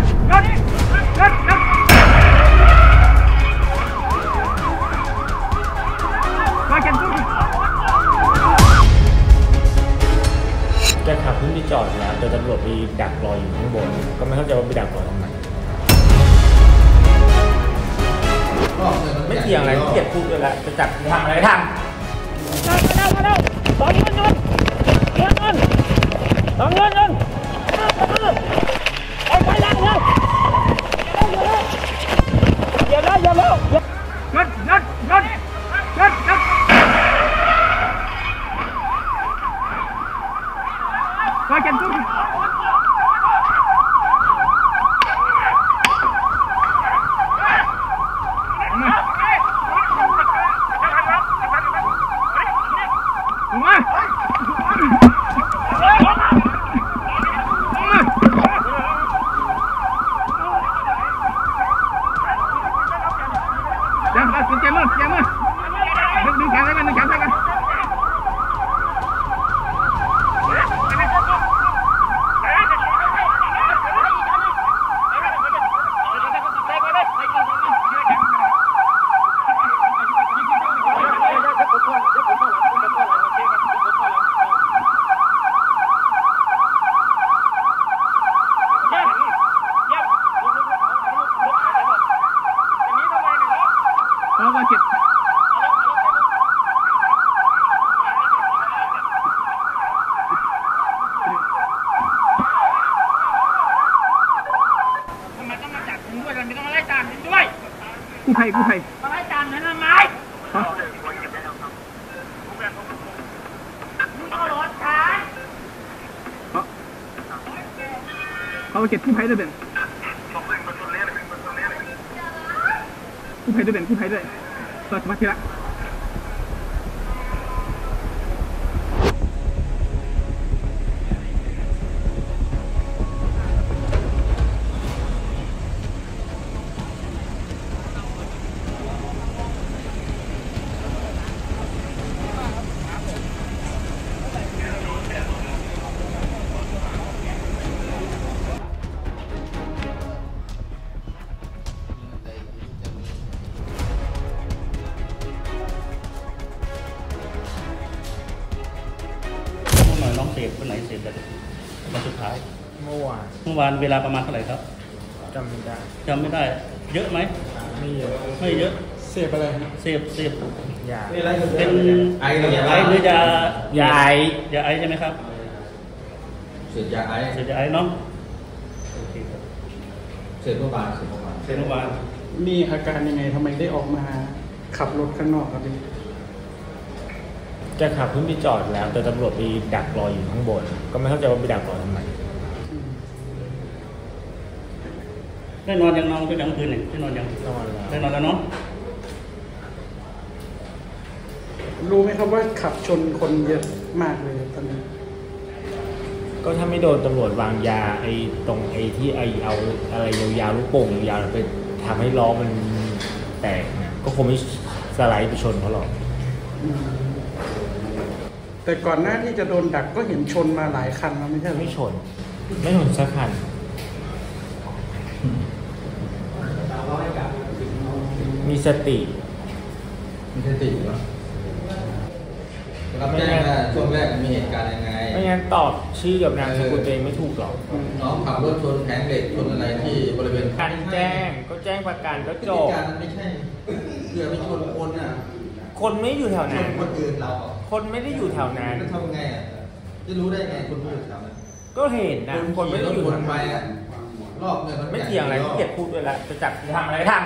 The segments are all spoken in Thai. แกขับขึ้นไปจอดแล้วแต่ตำรวจไปดักรออยู่ข้างบนก็ไม่เข้าใจว่าไปดักรอทำไมไม่เกี่ยงอะไรเกลียดพูดด้วยละจะจับทำอะไรทำมาแล้วสองเงินสองเงินไปแล้วอย่าแล้วเงินก็จะดูกู้ภัยมาไล่ตามนั้นทำไมมึงเอารถฉันเขาเก็บกู้ภัยด้วยเป็นกู้ภัยด้วยรอสมาธิละวันไหนเสร็จแล้ววันสุดท้ายเมื่อวานเวลาประมาณเท่าไหร่ครับจำไม่ได้เยอะไหมไม่เยอะเสพอะไรเสพยาเป็นไอหรือยายาไอใช่ไหมครับเสพยาไอเนาะเสพเมื่อวานมีอาการยังไงทำไมได้ออกมาขับรถข้างนอกครับพี่จะขับขึ้นไปจอดแล้วแต่ตำรวจไปดักรออยู่ข้างบนก็ไม่เข้าใจว่าไปดักรอทำไมได้นอนยังนอนไปกลางคืนเนี่ยได้นอนแล้วเนาะรู้ไหมครับว่าขับชนคนเยอะมากเลยตอนนี้ก็ถ้าไม่โดนตำรวจวางยาไอ้ตรงไอ้ที่ไอ้เอาอะไรยาวๆลูกโป่งยาวไปทำให้ล้อมันแตกเนี่ยก็คงไม่สไลด์ไปชนเขาหรอกแต่ก่อนหน้าที่จะโดนดักก็เห็นชนมาหลายคันแล้วไม่ใช่ไม่ชนสักคันมีสติเหรอรับแจ้งว่าช่วงแรกมีเหตุการณ์ยังไงไม่งั้นตอบชื่อกับนามสกุลตัวเองไม่ถูกหรอกน้องขับรถชนแผงเหล็กชนอะไรที่บริเวณการแจ้งประกันก็จบการไม่ใช่เกือบไปชนคนอ่ะคนไม่อยู่แถวนั้นคนอื่นเราคนไม่ได้อยู่แถวนั้นทำไงอ่ะจะรู้ได้ไงคนไม่อยู่แถวนั้นก็เห็นนะคนไม่ได้อยู่ทางไปอ่ะรอบเนี่ยมันไม่เกี่ยงอะไรเกลียดพูดด้วยละจะจับทำอะไรทำ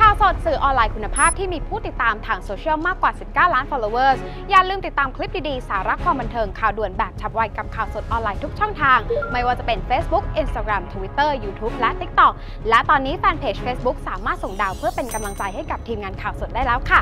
ข่าวสดสื่อออนไลน์คุณภาพที่มีผู้ติดตามทางโซเชียลมากกว่า 19 ล้าน followers อย่าลืมติดตามคลิปดีๆสาระความบันเทิงข่าวด่วนแบบฉับไวกับข่าวสดออนไลน์ทุกช่องทางไม่ว่าจะเป็น Facebook Instagram Twitter YouTube และ TikTok และตอนนี้แฟนเพจ Facebook สามารถส่งดาวเพื่อเป็นกำลังใจให้กับทีมงานข่าวสดได้แล้วค่ะ